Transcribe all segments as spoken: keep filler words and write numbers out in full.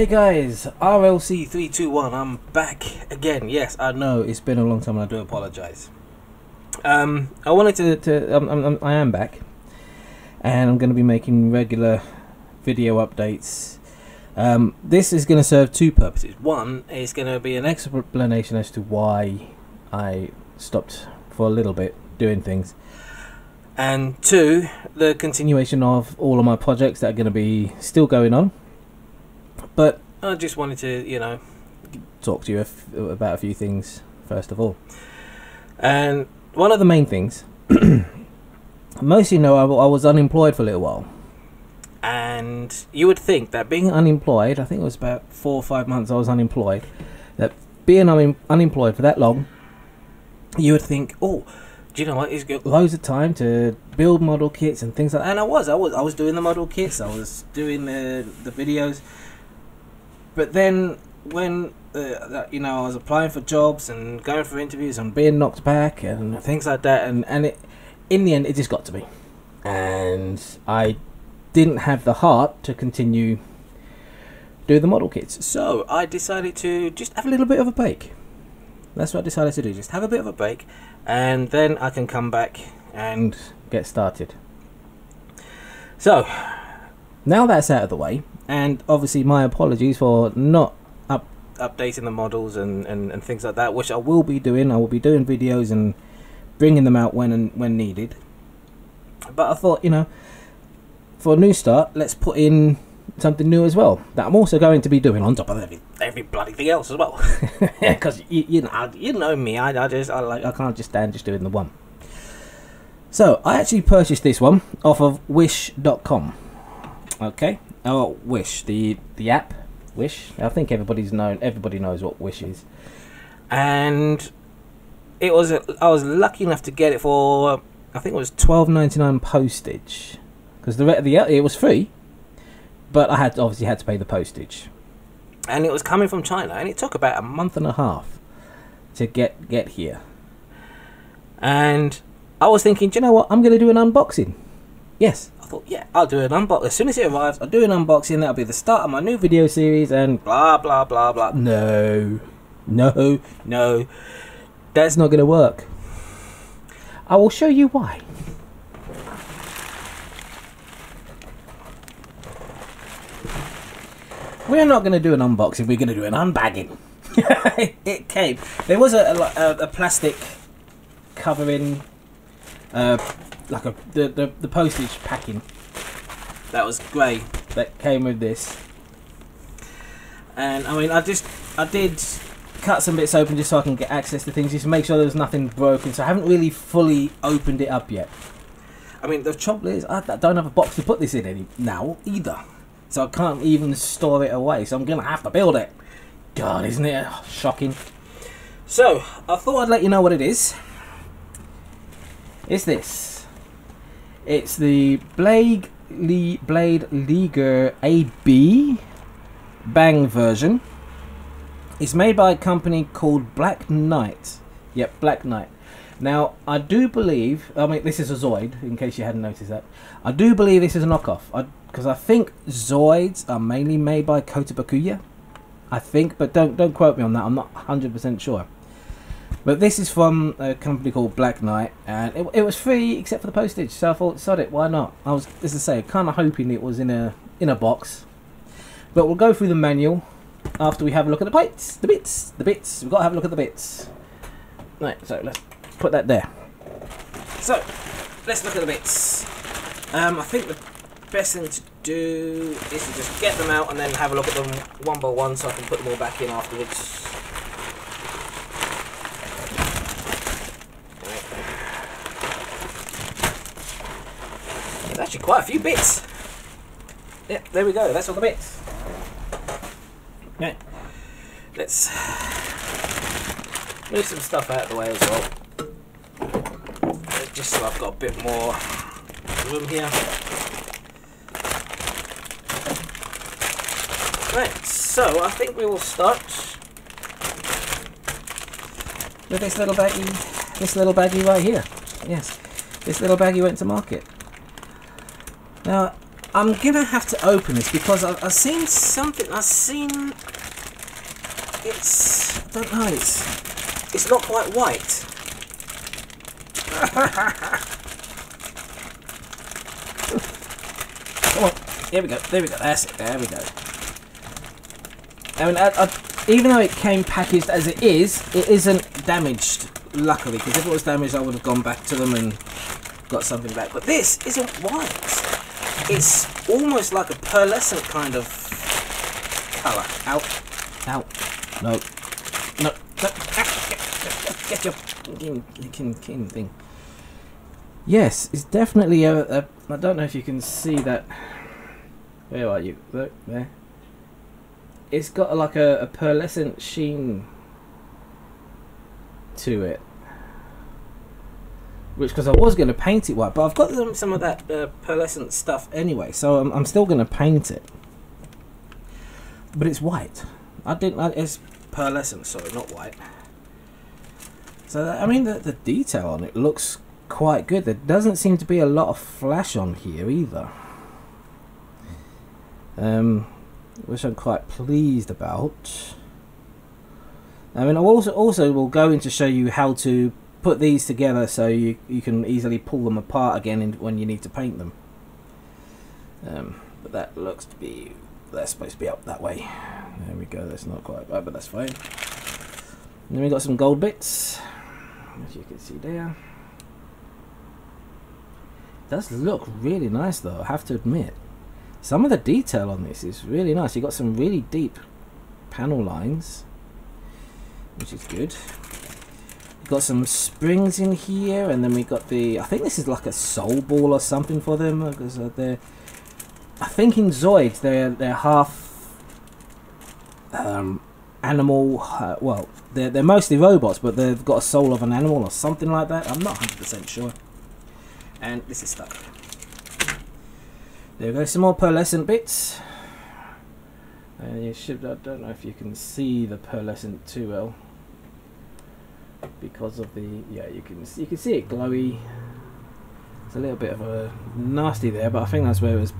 Hey guys, R L C three two one, I'm back again. Yes, I know it's been a long time and I do apologise. Um, I wanted to, to um, um, I am back and I'm going to be making regular video updates. Um, this is going to serve two purposes. One is going to be an explanation as to why I stopped for a little bit doing things. And two, the continuation of all of my projects that are going to be still going on. But I just wanted to, you know, talk to you if, about a few things first of all. And one of the main things, most of you know I, I was unemployed for a little while. And you would think that being unemployed, I think it was about four or five months I was unemployed, that being un unemployed for that long, you would think, oh, do you know what, it's got loads of time to build model kits and things like that. And I was, I was, I was doing the model kits, I was doing the, the videos. But then when, uh, you know, I was applying for jobs and going for interviews and being knocked back and things like that. And, and it, in the end, it just got to me. And I didn't have the heart to continue doing the model kits. So I decided to just have a little bit of a break. That's what I decided to do. Just have a bit of a break. And then I can come back and get started. So now that's out of the way. And obviously my apologies for not up, updating the models and, and, and things like that, which I will be doing. I will be doing videos and bringing them out when and when needed. But I thought, you know, for a new start, let's put in something new as well. That I'm also going to be doing on top of every, every bloody thing else as well. Because you, you, know, you know me, I, I just I, like, I can't just stand just doing the one. So I actually purchased this one off of wish dot com. Okay. Oh, Wish, the the app, Wish. I think everybody's known. Everybody knows what Wish is, and it was. A, I was lucky enough to get it for. I think it was twelve ninety-nine postage, because the the it was free, but I had obviously had to pay the postage, and it was coming from China, and it took about a month and a half to get get here, and I was thinking, do you know what? I'm going to do an unboxing. Yes. Thought, yeah, I'll do an unboxing. As soon as it arrives, I'll do an unboxing. That'll be the start of my new video series and blah, blah, blah, blah. No, no, no. That's not going to work. I will show you why. We're not going to do an unboxing. We're going to do an unbagging. It came. There was a, a, a plastic covering... Uh, like a the, the the postage packing that was grey that came with this, and I mean I just I did cut some bits open just so I can get access to things, just to make sure there was nothing broken. So I haven't really fully opened it up yet. I mean the trouble is I don't have a box to put this in any now either, so I can't even store it away. So I'm gonna have to build it. God, isn't it shocking? So I thought I'd let you know what it is. It's this. It's the Blade, Li Blade Liger A B Bang version. It's made by a company called Black Knight. Yep, Black Knight. Now, I do believe... I mean, this is a Zoid, in case you hadn't noticed that. I do believe this is a knockoff. Because I, I think Zoids are mainly made by Kotobukiya. I think, but don't, don't quote me on that. I'm not one hundred percent sure. But this is from a company called Black Knight, and it, it was free except for the postage. So I thought, sod it, why not? I was, as I say, kind of hoping it was in a in a box. But we'll go through the manual after we have a look at the bits, the bits, the bits. We've got to have a look at the bits. Right, so let's put that there. So let's look at the bits. Um, I think the best thing to do is to just get them out and then have a look at them one by one, so I can put them all back in afterwards. Actually quite a few bits. Yeah, there we go, that's all the bits. Yeah. Let's move some stuff out of the way as well. Just so I've got a bit more room here. Right, so I think we will start with this little baggie, this little baggie right here. Yes. This little baggie went to market. Now, I'm gonna have to open this because I've, I've seen something. I've seen it's. I don't know. It's. It's not quite white. Come on. Here we go. There we go. That's it. There we go. I mean, I, I, even though it came packaged as it is, it isn't damaged. Luckily, because if it was damaged, I would have gone back to them and got something back. But this isn't white. It's almost like a pearlescent kind of colour. Out, out, no, no, no. Get, get, get your kin, kin, kin thing. Yes, it's definitely a, a. I don't know if you can see that. Where are you? Look there. It's got like a, a pearlescent sheen to it. Which, because I was going to paint it white, but I've got some of that uh, pearlescent stuff anyway, so I'm, I'm still going to paint it. But it's white. I didn't like it's pearlescent, sorry, not white. So that, I mean, the, the detail on it looks quite good. There doesn't seem to be a lot of flash on here either, um, which I'm quite pleased about. I mean, I also also will go in to show you how to put these together so you, you can easily pull them apart again in, when you need to paint them. Um, but that looks to be, that's supposed to be up that way. There we go, that's not quite right, but that's fine. And then we got some gold bits, as you can see there. It does look really nice though, I have to admit. Some of the detail on this is really nice. You've got some really deep panel lines, which is good. Got some springs in here, and then we got the, I think this is like a soul ball or something for them, because they're, I think in Zoids they're they're half um, animal, uh, well they're, they're mostly robots, but they've got a soul of an animal or something like that. I'm not one hundred percent sure. And this is stuck. There we go, some more pearlescent bits, and you should, I don't know if you can see the pearlescent too well because of the, yeah, you can you can see it glowy. It's a little bit of a nasty there, but I think that's where it was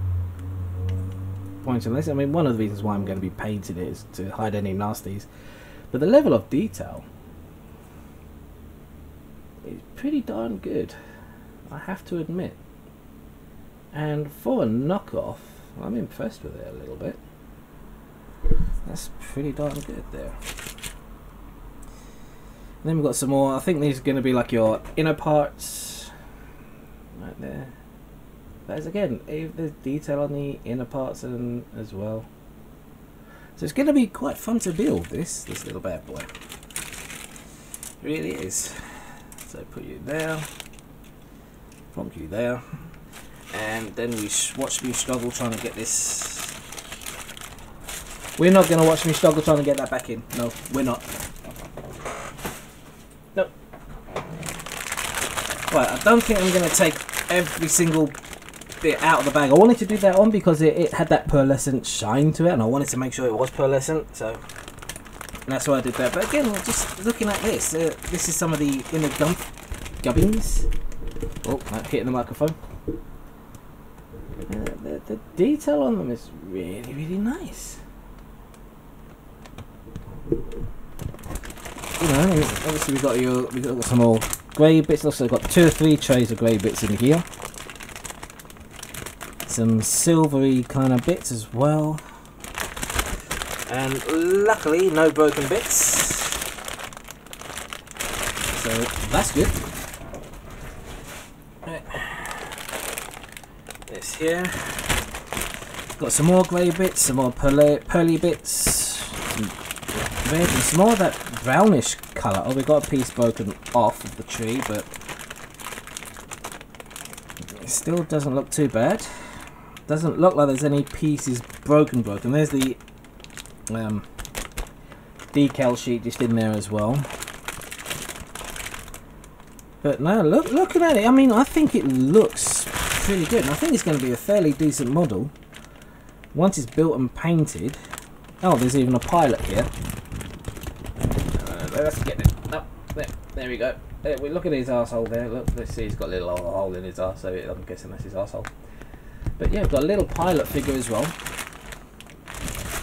pointing this. I mean, one of the reasons why I'm going to be painting it is to hide any nasties, but the level of detail is pretty darn good, I have to admit. And for a knockoff, I'm impressed with it a little bit. That's pretty darn good there. And then we've got some more. I think these are going to be like your inner parts, right there. There's again, there's detail on the inner parts and as well. So it's going to be quite fun to build this this little bad boy. It really is. So put you there, plonk you there, and then we watch me struggle trying to get this. We're not going to watch me struggle trying to get that back in. No, we're not. Right, I don't think I'm going to take every single bit out of the bag. I wanted to do that one because it, it had that pearlescent shine to it, and I wanted to make sure it was pearlescent, so that's why I did that. But again, just looking at this, uh, this is some of the inner gump gubbins. Oh, I'm hitting the microphone. Uh, the, the detail on them is really, really nice. You know, obviously we've got, your, we've got some more grey bits. Also got two or three trays of grey bits in here. Some silvery kind of bits as well. And luckily no broken bits. So that's good. Right. This here. Got some more grey bits, some more pearly, pearly bits. Some red and some more of that brownish colour. Oh, we got a piece broken off of the tree, but it still doesn't look too bad. Doesn't look like there's any pieces broken broken. There's the um, decal sheet just in there as well. But no, look, looking at it, I mean, I think it looks pretty good, and I think it's going to be a fairly decent model once it's built and painted. Oh, there's even a pilot here. Let's get it. Oh, there, there we go. There, we look at his arsehole there. Look, let's see, he's got a little old hole in his arse, so I'm guessing that's his arsehole. But yeah, we've got a little pilot figure as well.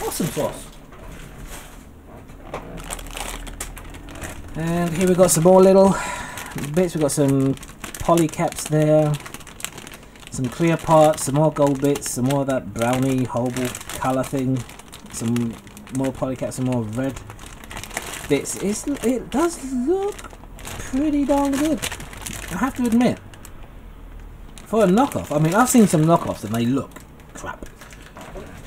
Awesome sauce. And here we've got some more little bits. We've got some poly caps there, some clear parts, some more gold bits, some more of that brownie hobble colour thing, some more poly caps, some more red bits. It's, it does look pretty darn good, I have to admit. For a knockoff, I mean, I've seen some knockoffs and they look crap.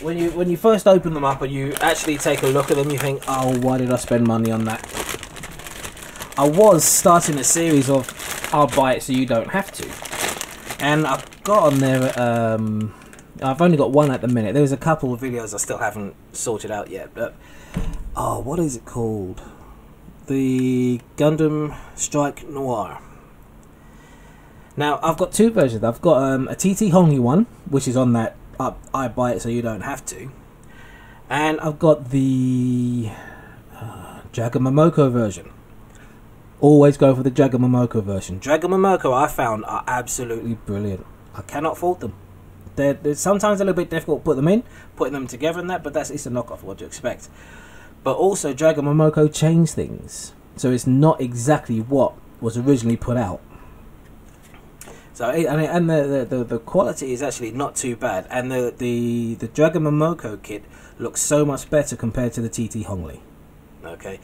When you when you first open them up and you actually take a look at them, you think, oh, why did I spend money on that? I was starting a series of I'll buy it so you don't have to, and I've got on there. Um, I've only got one at the minute. There's a couple of videos I still haven't sorted out yet, but oh, what is it called? The Gundam Strike Noir. Now I've got two versions. I've got um, a T T Hongli one, which is on that I, I buy it so you don't have to, and I've got the uh, Dragon Momoko version. Always go for the Dragon Momoko version. Dragon Momoko, I found, are absolutely brilliant. I cannot fault them. They're, they're sometimes a little bit difficult to put them in, putting them together and that, but that's it's a knockoff, what do you expect? But also, Dragon Momoko changed things. So it's not exactly what was originally put out. So it, and, it, and the, the, the quality is actually not too bad. And the, the, the Dragon Momoko kit looks so much better compared to the T T Hongli. Okay,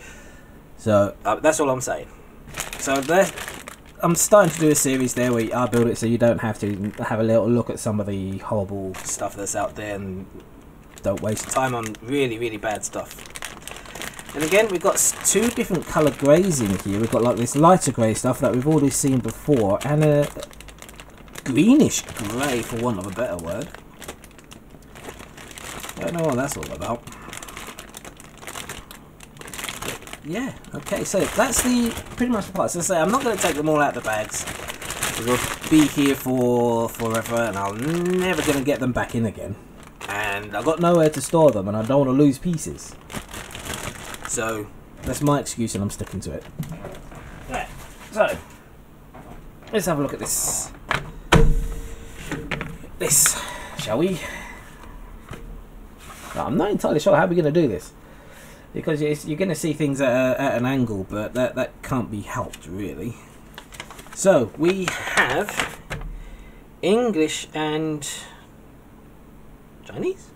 so uh, that's all I'm saying. So there, I'm starting to do a series there where I build it so you don't have to have a little look at some of the horrible stuff that's out there and don't waste time on really, really bad stuff. And again, we've got two different colour greys in here. We've got like this lighter grey stuff that we've already seen before and a greenish grey, for want of a better word. I don't know what that's all about. Yeah, okay, so that's the pretty much the part. So say I'm not going to take them all out of the bags, we'll be here for forever and I'm never going to get them back in again, and I've got nowhere to store them and I don't want to lose pieces, so that's my excuse and I'm sticking to it. Right, so let's have a look at this this shall we? Now, I'm not entirely sure how we're going to do this, because you're going to see things at, a, at an angle, but that, that can't be helped, really. So, we have English and Chinese?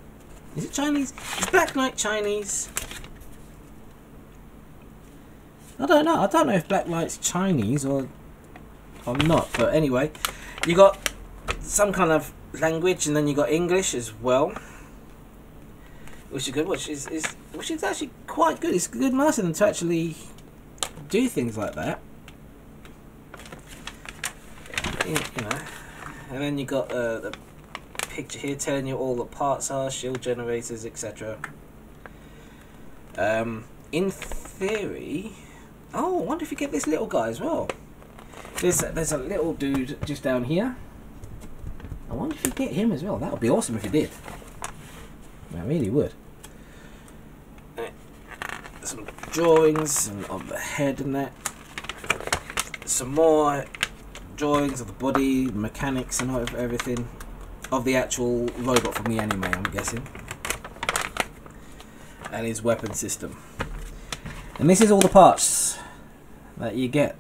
Is it Chinese? Is Black Knight Chinese? I don't know. I don't know if Black Knight's Chinese or, or not, but anyway. You got some kind of language, and then you got English as well. Which is good, which is, is which is actually quite good. It's good nice of them to actually do things like that. You know. And then you got uh, the picture here telling you all the parts are, shield generators, et cetera. Um, in theory, oh, I wonder if you get this little guy as well. There's a, there's a little dude just down here. I wonder if you get him as well. That would be awesome if you did. I really would. Some drawings of the head and that. Some more drawings of the body, mechanics and of everything. Of the actual robot from the anime, I'm guessing. And his weapon system. And this is all the parts that you get.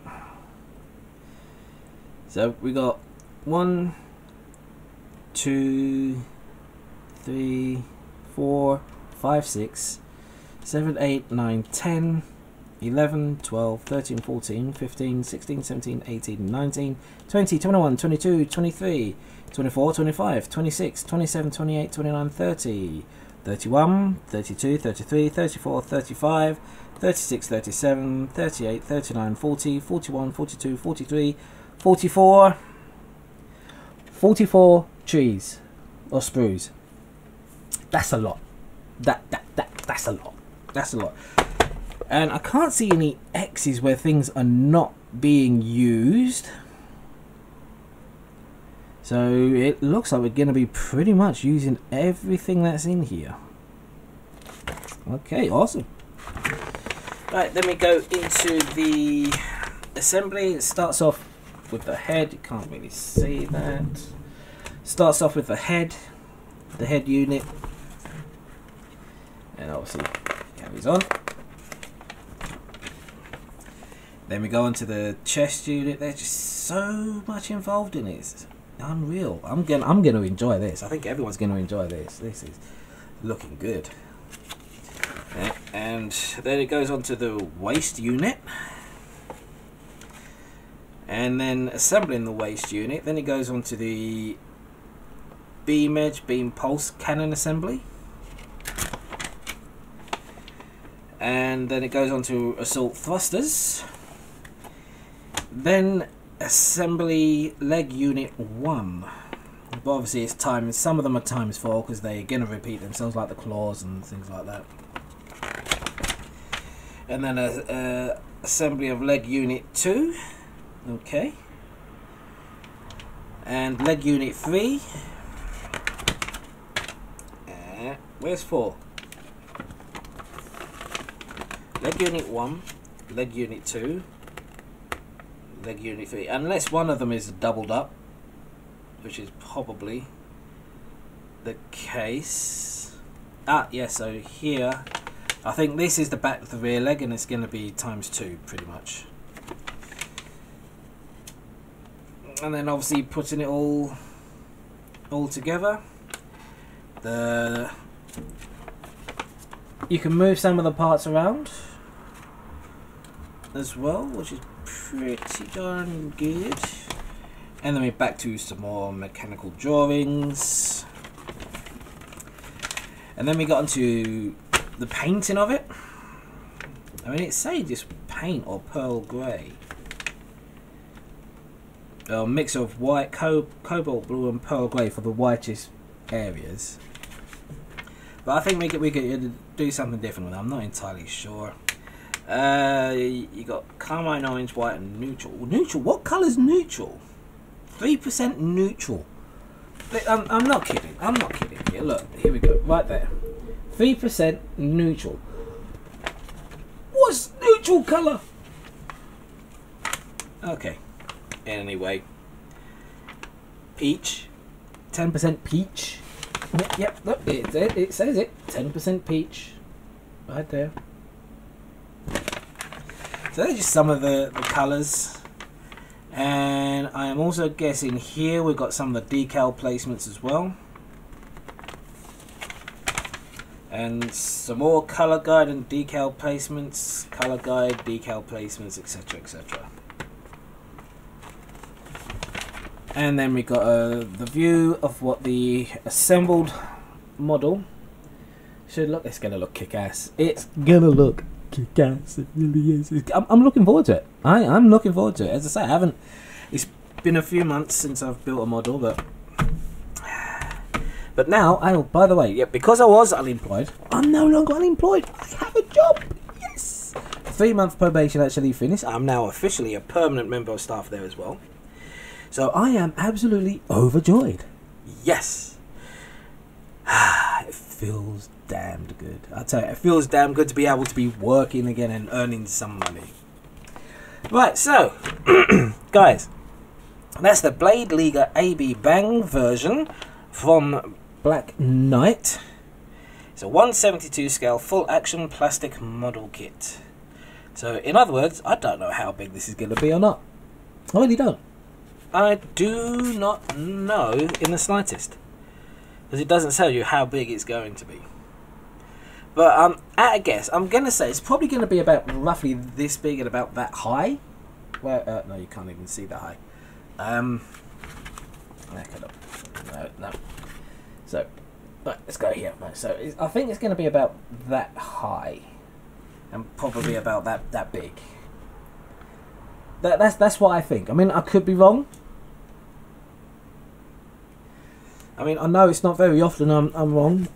So we got one, two, three, four, five, six, seven, eight, nine, ten, eleven, twelve, thirteen, fourteen, fifteen, sixteen, seventeen, eighteen, nineteen, twenty, twenty-one, twenty-two, twenty-three, twenty-four, twenty-five, twenty-six, twenty-seven, twenty-eight, twenty-nine, thirty, thirty-one, thirty-two, thirty-three, thirty-four, thirty-five, thirty-six, thirty-seven, thirty-eight, thirty-nine, forty, forty-one, forty-two, forty-three, forty-four, forty-four trees or sprues. That's a lot. That that that that's a lot. That's a lot. And I can't see any X's where things are not being used. So it looks like we're going to be pretty much using everything that's in here. Okay, awesome. Right, then we go into the assembly. It starts off with the head. You can't really see that. Starts off with the head, the head unit, and obviously carries on. Then we go on to the chest unit. There's just so much involved in it. It's unreal. I'm gonna I'm gonna enjoy this. I think everyone's gonna enjoy this. This is looking good. And then it goes on to the waist unit. And then assembling the waist unit, then it goes on to the beam edge, beam pulse cannon assembly. And then it goes on to assault thrusters. Then assembly leg unit one, but obviously it's times, some of them are times four because they're going to repeat themselves, like the claws and things like that. And then a, a assembly of leg unit two, okay, and leg unit three, uh, where's four? Leg unit one, leg unit two, leg unit three, unless one of them is doubled up, which is probably the case. Ah, yeah, so here, I think this is the back of the rear leg, and it's going to be times two, pretty much. And then obviously putting it all, all together. The, you can move some of the parts around as well, which is pretty darn good. And then we're back to some more mechanical drawings, and then we got into the painting of it. I mean, it say just paint or pearl grey, a mix of white, co cobalt blue and pearl grey for the whitest areas, but I think we could, we could do something different with it. I'm not entirely sure. Uh, you got carmine, orange, white, and neutral. Neutral? What colour's neutral? Three percent neutral. I'm, I'm not kidding. I'm not kidding. Here, look. Here we go. Right there. Three percent neutral. What's neutral colour? Okay. Anyway. Peach. Ten percent peach. Yep. Yep. Look. It, it, it says it. Ten percent peach. Right there. So they're just some of the, the colours, and I am also guessing here we've got some of the decal placements as well, and some more colour guide and decal placements, colour guide, decal placements, etc, et cetera. And then we got uh, the view of what the assembled model should look. It's going to look kick-ass. It's going to look kick-ass, it really is. I'm, I'm looking forward to it. I, I'm looking forward to it. As I say, I haven't, it's been a few months since I've built a model, but but now, I, by the way, yeah, because I was unemployed, I'm no longer unemployed. I have a job, yes. Three month probation actually finished. I'm now officially a permanent member of staff there as well. So I am absolutely overjoyed. Yes. It feels damned good. I tell you, it feels damn good to be able to be working again and earning some money. Right, so guys, that's the Blade Liger A B Bang version from Black Knight. It's a one seventy-two scale full action plastic model kit. So in other words, I don't know how big this is going to be or not. I really don't. I do not know in the slightest, because it doesn't tell you how big it's going to be. But um, at a guess, I'm going to say it's probably going to be about roughly this big and about that high. Well, uh, no, you can't even see that high. Um, no, no. So, right, let's go here. Right, so it's, I think it's going to be about that high, and probably about that that big. That that's that's what I think. I mean, I could be wrong. I mean, I know it's not very often I'm, I'm wrong,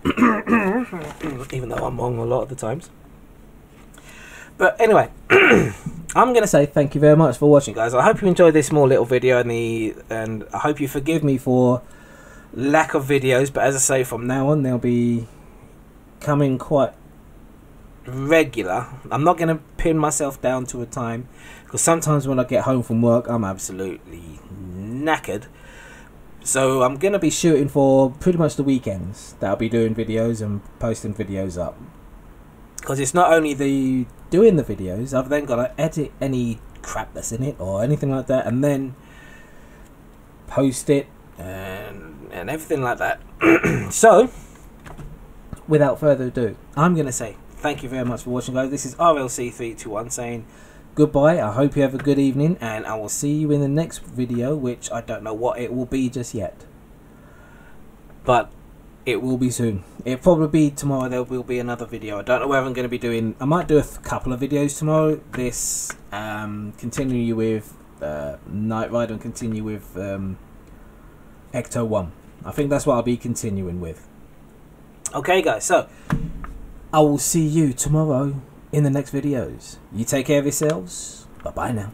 even though I'm wrong a lot of the times. But anyway, I'm going to say thank you very much for watching, guys. I hope you enjoyed this small little video, and, the, and I hope you forgive me for lack of videos. But as I say, from now on, they'll be coming quite regular. I'm not going to pin myself down to a time, because sometimes when I get home from work, I'm absolutely knackered. So I'm going to be shooting for pretty much the weekends that I'll be doing videos and posting videos up. Because it's not only the doing the videos, I've then got to edit any crap that's in it or anything like that, and then post it and, and everything like that. So, without further ado, I'm going to say thank you very much for watching, guys. This is R L C three two one saying goodbye. I hope you have a good evening, and I will see you in the next video, which I don't know what it will be just yet, but it will be soon. It'll probably be tomorrow. There will be another video. I don't know whether I'm going to be doing. I might do a couple of videos tomorrow. This um, continue with uh, Knight Rider and continue with um, Ecto one. I think that's what I'll be continuing with. Okay, guys. So I will see you tomorrow in the next videos. You take care of yourselves. Bye bye now.